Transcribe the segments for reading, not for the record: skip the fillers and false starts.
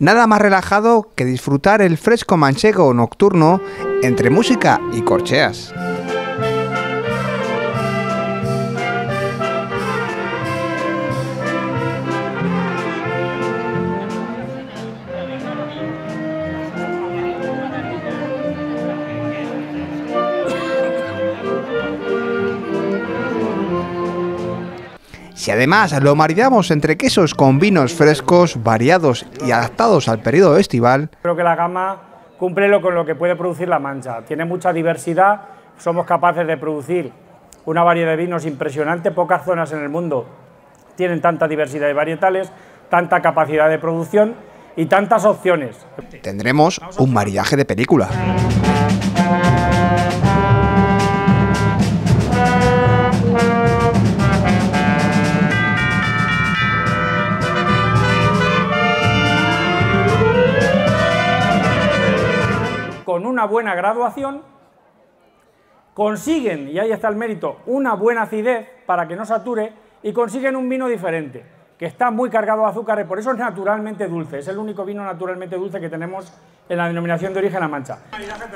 Nada más relajado que disfrutar el fresco manchego nocturno entre música y corcheas. Si además lo maridamos entre quesos con vinos frescos, variados y adaptados al periodo estival... Creo que la gama cumple con lo que puede producir La Mancha. Tiene mucha diversidad, somos capaces de producir una variedad de vinos impresionante. Pocas zonas en el mundo tienen tanta diversidad de varietales, tanta capacidad de producción y tantas opciones. Tendremos un maridaje de película. Con una buena graduación consiguen, y ahí está el mérito, una buena acidez para que no sature y consiguen un vino diferente, que está muy cargado de azúcares, por eso es naturalmente dulce, es el único vino naturalmente dulce que tenemos en la denominación de origen La Mancha.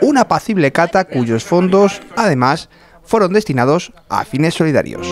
Una apacible cata cuyos fondos, además, fueron destinados a fines solidarios.